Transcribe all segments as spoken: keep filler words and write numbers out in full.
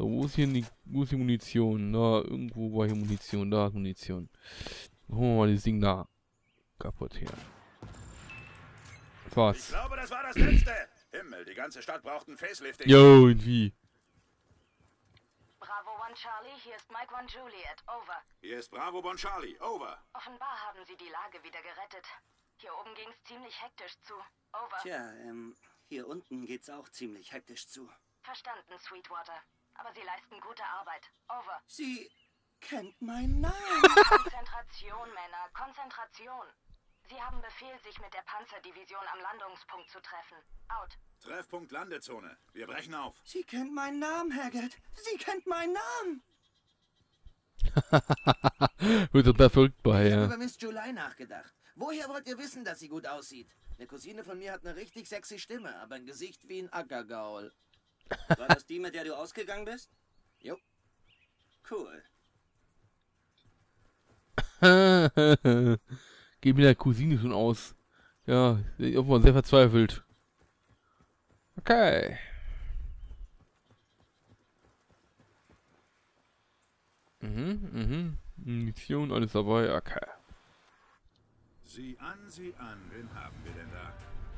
So, wo ist hier die, wo ist die Munition? Da, irgendwo war hier Munition. Da ist Munition. Holen wir mal das Ding da kaputt her. Was? Ich glaube, das war das Letzte. Himmel, die ganze Stadt braucht ein Facelifting. Jo, und wie? Bravo One Charlie, hier ist Mike One Juliet, over. Hier ist Bravo One Charlie, over. Offenbar haben sie die Lage wieder gerettet. Hier oben ging's ziemlich hektisch zu, over. Tja, ähm, hier unten geht's auch ziemlich hektisch zu. Verstanden, Sweetwater. Aber sie leisten gute Arbeit, over. Sie kennt meinen Namen. Konzentration, Männer, Konzentration. Sie haben Befehl, sich mit der Panzerdivision am Landungspunkt zu treffen. Out. Treffpunkt Landezone. Wir brechen auf. Sie kennt meinen Namen, Haggard. Sie kennt meinen Namen. Wird total verrückt bei, ja. Ich habe über Miss July nachgedacht. Woher wollt ihr wissen, dass sie gut aussieht? Eine Cousine von mir hat eine richtig sexy Stimme, aber ein Gesicht wie ein Ackergaul. War das die, mit der du ausgegangen bist? Jo. Cool. Geht mit der Cousine schon aus. Ja, ich bin sehr verzweifelt. Okay. Mhm, mhm. Munition, alles dabei. Okay. Sieh an, sieh an. Wen haben wir denn da?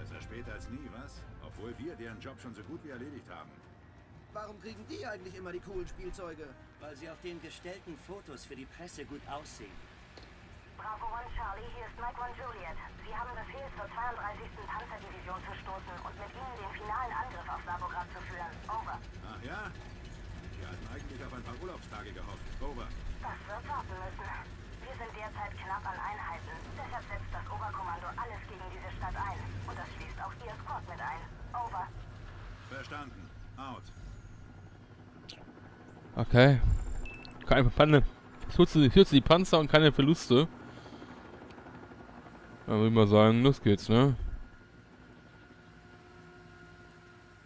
Besser später als nie, was? Obwohl wir deren Job schon so gut wie erledigt haben. Warum kriegen die eigentlich immer die coolen Spielzeuge? Weil sie auf den gestellten Fotos für die Presse gut aussehen. Bravo One Charlie, hier ist Mike One Juliet. Sie haben Befehl, zur zweiunddreißigsten Panzerdivision zu stoßen und mit ihnen den finalen Angriff auf Zabograd zu führen. Over. Ach ja? Wir hatten eigentlich auf ein paar Urlaubstage gehofft. Over. Das wird warten müssen. Wir sind derzeit knapp an Einheiten. Deshalb setzt das Oberkommando alles gegen diese Stadt ein. Und das schließt auch ihr Squad mit ein. Over. Verstanden. Out. Okay. Keine Panne. Ich schütze die Panzer und keine Verluste. Dann würde ich mal sagen, los geht's, ne?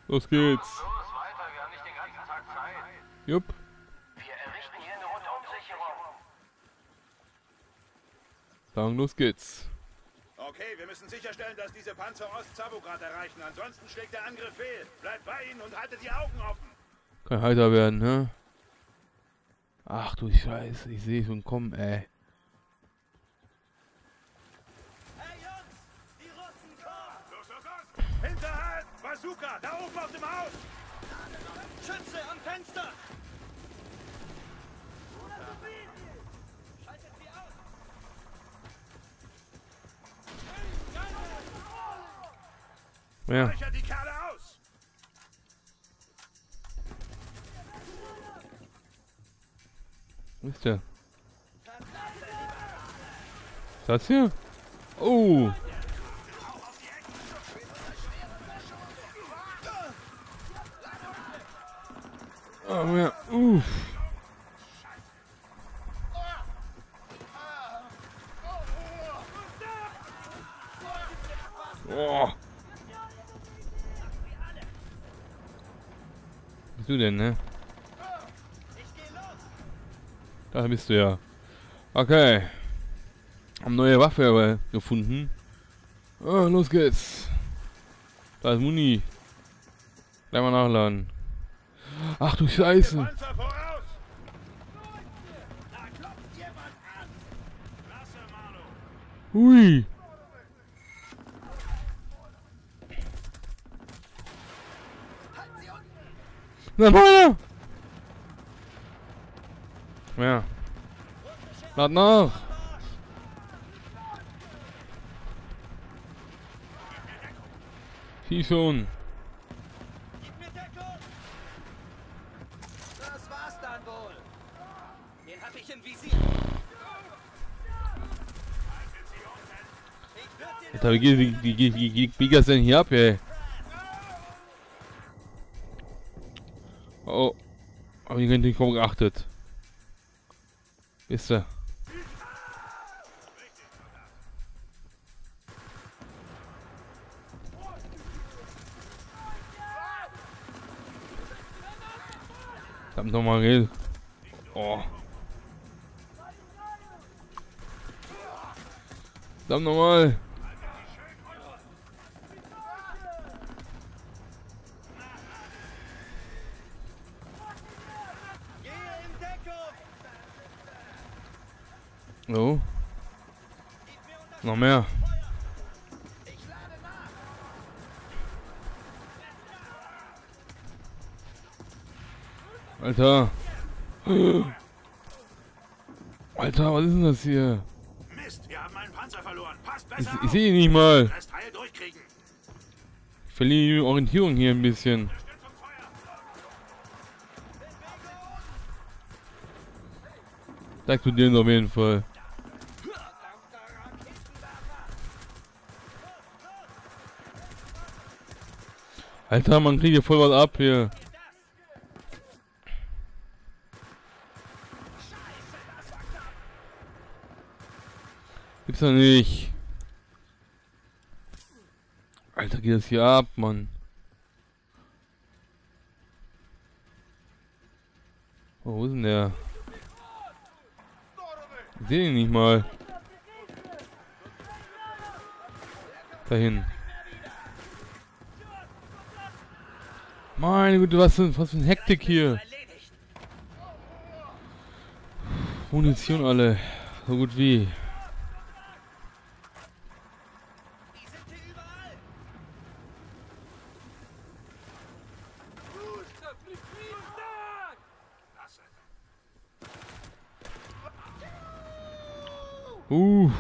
Los geht's! Los, weiter, wir haben nicht den ganzen Tag Zeit. Jupp. Wir errichten hier eine Rundumsicherung. Dann los geht's. Okay, wir müssen sicherstellen, dass diese Panzer Ost-Zabograd erreichen. Ansonsten schlägt der Angriff fehl. Bleibt bei ihnen und haltet die Augen offen. Kann heiter werden, ne? Ach du Scheiße, ich sehe schon kommen, ey. Bazooka, da oben auf dem Haus! Schütze am Fenster! Schaltet sie aus! Ja. Speichert die Kerle aus! Wo ist der? Das hier? Oh! Oh ja, uff. Oh. Bist du denn, ne? Da bist du ja. Okay. Haben neue Waffe aber gefunden. Oh, los geht's. Da ist Muni. Gleich mal nachladen. Ach du Scheiße! Panzer voraus! Da klopft jemand an! Klasse, Marlo! Hui! Halt sie unten! Na, Feuer! Ja. Lad nach! Sieh schon! Alter, wie geht, wie, wie, wie, wie, wie geht's denn hier ab, ey? Oh. Aber ihr könnt nicht kaum geachtet. Ist er. Ich hab nochmal Geld. Oh. Dann nochmal. Oh. Noch mehr. Alter. Alter, was ist denn das hier? Mist, wir haben einen Panzer verloren. Passt besser auf. Ich sehe ihn nicht mal. Das Teil durchkriegen. Ich verliere die Orientierung hier ein bisschen. Da explodieren sie auf jeden Fall. Alter, man kriegt hier voll was ab hier. Gibt's doch nicht. Alter, geht das hier ab, Mann. Oh, wo ist denn der? Ich seh ihn nicht mal. Dahin. Meine Güte, was, was für ein Hektik hier. Munition alle. So gut wie. Uff.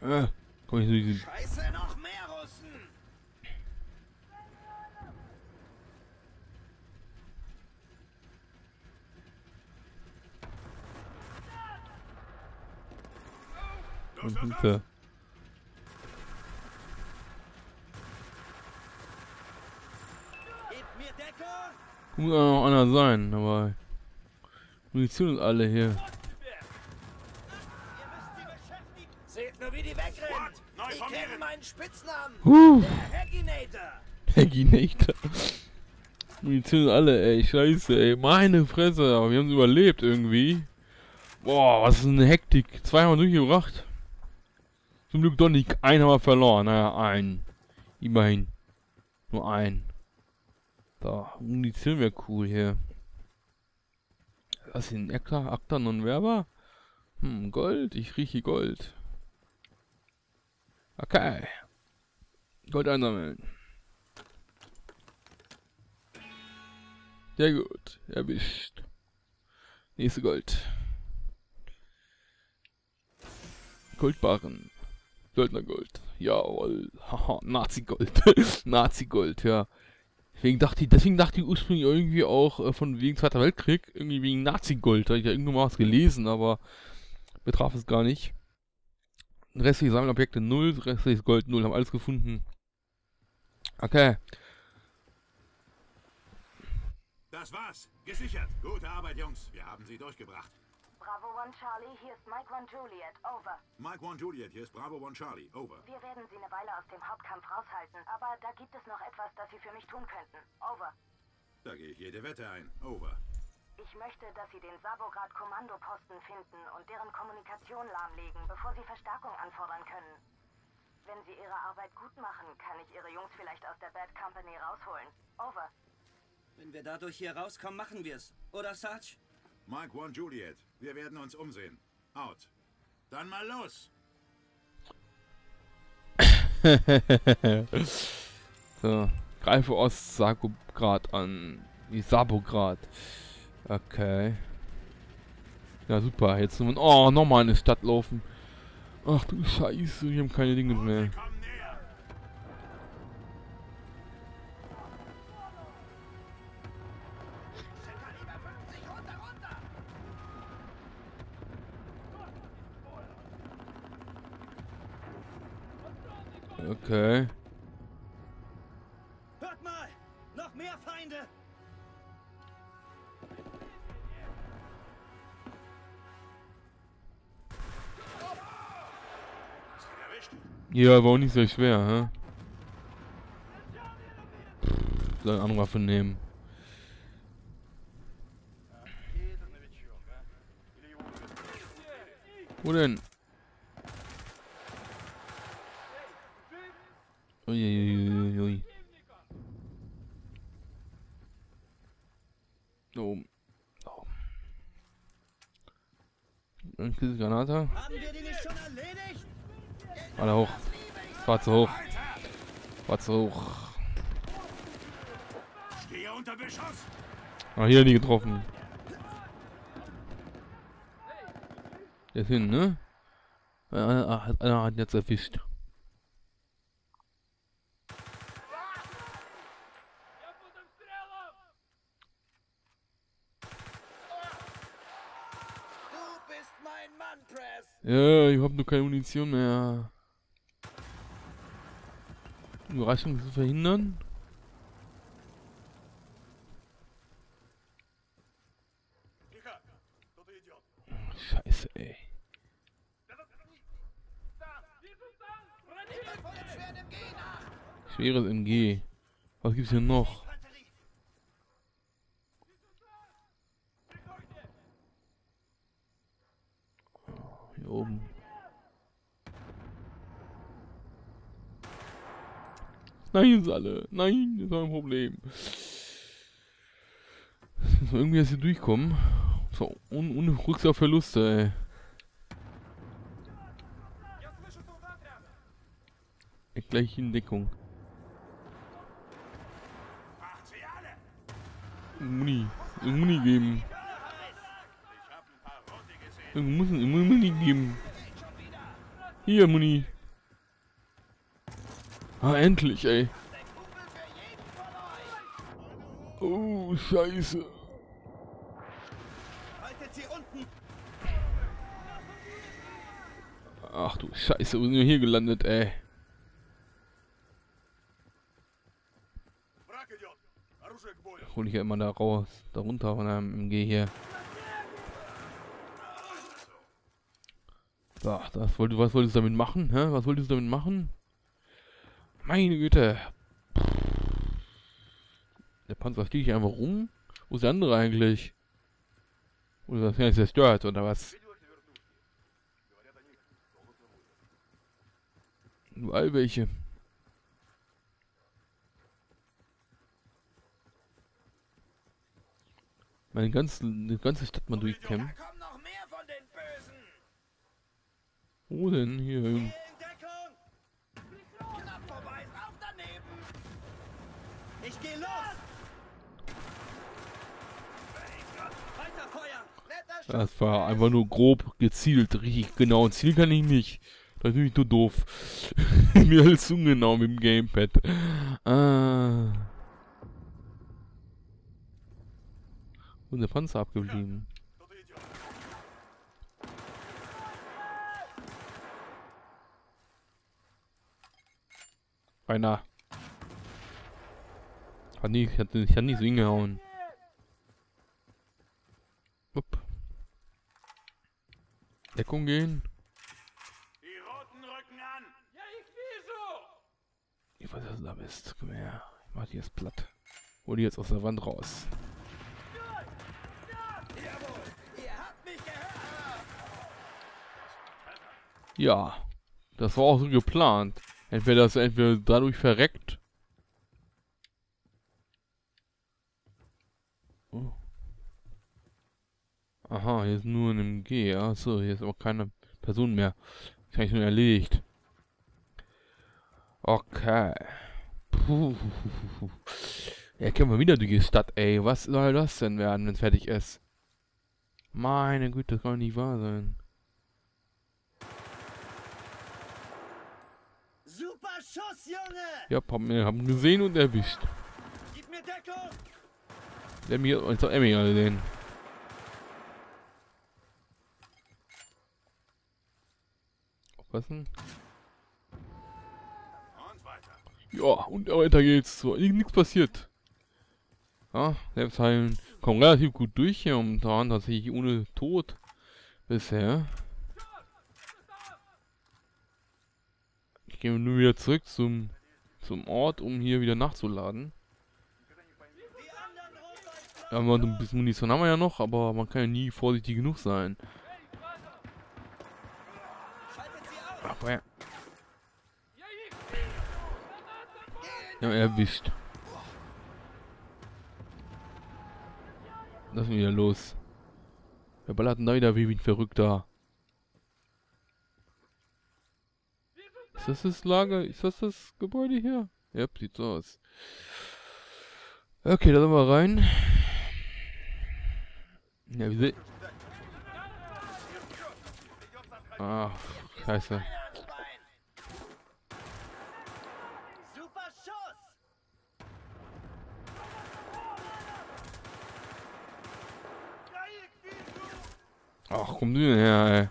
Äh, komm ich durch diesen. Scheiße, noch mehr Russen! Was ist da? Gebt mir Decke! Muss auch noch einer sein, aber. Munition und alle hier. Seht nur, wie die wegrennt. Ich kenne meinen Spitznamen. Uh. Der Hagginator. Hagginator. Munition und alle, ey. Scheiße, ey. Meine Fresse. Aber wir haben es überlebt irgendwie. Boah, was ist eine Hektik. Zweimal durchgebracht. Zum Glück doch nicht. Einen haben wir verloren. Naja, einen. Immerhin. Nur einen. Da. Munition wäre cool hier. Was ist denn? Akta non-verba? Hm, Gold? Ich rieche Gold. Okay. Gold einsammeln. Sehr gut. Erwischt. Nächste Gold. Goldbarren. Söldnergold. Jawohl. Haha, Nazi-Gold. Nazi-Gold, ja. Deswegen dachte ich, deswegen dachte ich ursprünglich irgendwie auch äh, von wegen Zweiter Weltkrieg, irgendwie wegen Nazi-Gold. Da habe ich ja irgendwo mal was gelesen, aber betraf es gar nicht. Restliche Sammelobjekte null, restliches Gold null, haben alles gefunden. Okay. Das war's. Gesichert. Gute Arbeit, Jungs. Wir haben sie durchgebracht. Bravo One Charlie, hier ist Mike One Juliet, over. Mike One Juliet, hier ist Bravo One Charlie, over. Wir werden Sie eine Weile aus dem Hauptkampf raushalten, aber da gibt es noch etwas, das Sie für mich tun könnten, over. Da gehe ich jede Wette ein, over. Ich möchte, dass Sie den Zabograd Kommandoposten finden und deren Kommunikation lahmlegen, bevor Sie Verstärkung anfordern können. Wenn Sie Ihre Arbeit gut machen, kann ich Ihre Jungs vielleicht aus der Bad Company rausholen, over. Wenn wir dadurch hier rauskommen, machen wir's, oder Sarge? Mike One Juliet, wir werden uns umsehen. Out. Dann mal los. So, greife Ost Zabograd an. Die Zabograd. Okay. Ja, super. Jetzt nur oh, nochmal eine Stadt laufen. Ach du Scheiße, wir haben keine Dinge mehr. Okay. Hört mal! Noch mehr Feinde! Ja, war auch nicht so schwer, hä? Soll eine Anwaffe nehmen. Wo denn? Uiuiuiui. Da oben. Da oben. Dann diese Granate. Alle hoch. Fahr zu hoch. Fahr zu hoch. Ah, hier hat die getroffen. Der ist hin, ne? Einer, einer hat ihn jetzt erwischt. Ja, ich hab nur keine Munition mehr. Überraschung zu verhindern. Scheiße, ey. Schweres M G. Was gibt's hier noch? Hier oben. Nein, alle. Nein, das war ein Problem. Jetzt müssen wir irgendwie jetzt hier durchkommen. So, ohne, ohne Rücksatzverluste, ey. Ich gleich in Deckung. Muni. Muni geben. Ich muss Muni geben. Hier, Muni. Ah, endlich, ey. Oh, scheiße. Ach du Scheiße, wo sind wir hier gelandet, ey? Hol ich ja immer da raus, da runter von einem M G hier. So, das wollte, was wolltest du damit machen? Hä? Was wolltest du damit machen? Meine Güte. Der Panzer stieg hier einfach rum. Wo ist der andere eigentlich? Oder das ist zerstört, oder was? Nur all welche. Meine ganze, die ganze Stadt mal durchkämmen. Wo denn hier? Ich geh los! Das war einfach nur grob gezielt, richtig genau. Ein Ziel kann ich nicht. Das bin ich nur doof. Mir ist ungenau mit dem Gamepad. Ah. Und der Panzer abgeblieben. Einer. Hat nicht, hat, ich hat nicht so hingehauen. Upp. Deckung gehen. Die Roten rücken an. Ja, ich will so. Ich weiß, was da bist. Komm her. Ich mach die jetzt platt. Hol die jetzt aus der Wand raus. Ja, das war auch so geplant. Entweder das entweder dadurch verreckt. Oh. Aha, hier ist nur ein M G. Achso, hier ist aber keine Person mehr. Das habe ich schon erledigt. Okay. Puh. Ja, können wir wieder durch die Stadt, ey. Was soll das denn werden, wenn es fertig ist? Meine Güte, das kann doch nicht wahr sein. Super Schuss, Junge! Ja, wir haben gesehen und erwischt. Gib mir Deckung! Der mir uns doch Emmy alle sehen. Aufpassen. Und weiter. Ja, und weiter geht's. So, nichts passiert. Ja, selbst heilen. Kommen relativ gut durch hier momentan, tatsächlich ohne Tod bisher. Ich gehe nur wieder zurück zum, zum Ort, um hier wieder nachzuladen. Ja, aber ein bisschen Munition haben wir ja noch, aber man kann ja nie vorsichtig genug sein. Ach, ja. Ja, erwischt. Lass mich wieder los. Wir ballerten da wieder wie ein Verrückter. Ist das das Lager? Ist das das Gebäude hier? Ja, sieht so aus. Okay, da sind wir rein. Ja, wie seht... Ah, scheiße. Ach, komm du denn her, ey.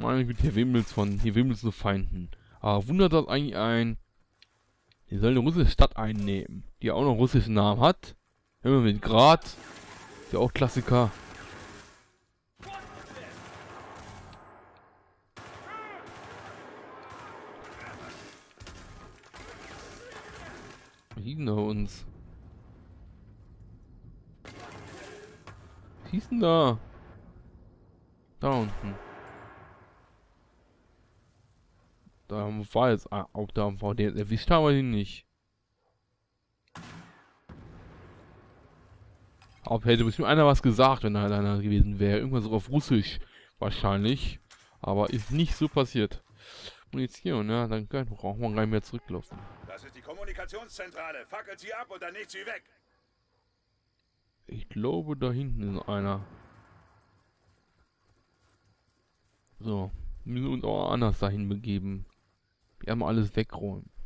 Meine Güte, hier wimmelt's von. Hier wimmelt's nur Feinden. Ah, wundert das eigentlich ein. Die soll eine russische Stadt einnehmen, die auch noch einen russischen Namen hat. Immer mit Grad. Ist ja auch Klassiker. Die liegen da uns. Was hieß denn da? Da unten. Da war jetzt auch da am V D. Erwischt haben wir ihn nicht. Aber hätte bestimmt einer was gesagt, wenn da halt einer gewesen wäre. Irgendwas auf Russisch wahrscheinlich. Aber ist nicht so passiert. Munition, ja, dann brauchen wir gar nicht mehr zurücklaufen. Das ist die Kommunikationszentrale. Fackelt sie ab und dann legt sie weg. Ich glaube, da hinten ist einer. So, wir müssen uns auch anders dahin begeben. Wir haben alles wegräumen.